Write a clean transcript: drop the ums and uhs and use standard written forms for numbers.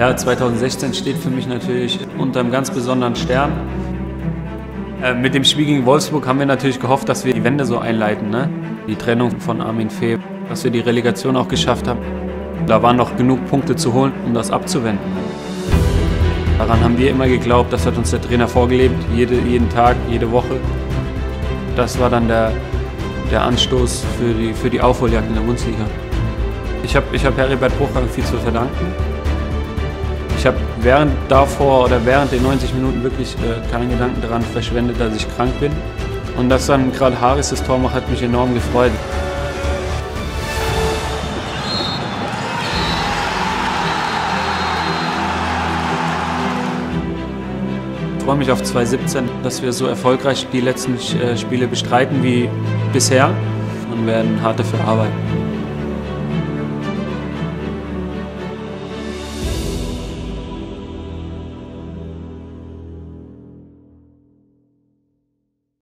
Ja, 2016 steht für mich natürlich unter einem ganz besonderen Stern. Mit dem Spiel gegen Wolfsburg haben wir natürlich gehofft, dass wir die Wende so einleiten, ne? Die Trennung von Armin Veh, dass wir die Relegation auch geschafft haben. Da waren noch genug Punkte zu holen, um das abzuwenden. Daran haben wir immer geglaubt, das hat uns der Trainer vorgelebt, jeden Tag, jede Woche. Das war dann der Anstoß für die Aufholjagd in der Bundesliga. Ich hab Heribert Bruchhagen viel zu verdanken. Ich habe während den 90 Minuten wirklich keinen Gedanken daran verschwendet, dass ich krank bin. Und dass dann gerade Harris das Tor macht, hat mich enorm gefreut. Ich freue mich auf 2017, dass wir so erfolgreich die letzten Spiele bestreiten wie bisher und werden hart dafür arbeiten.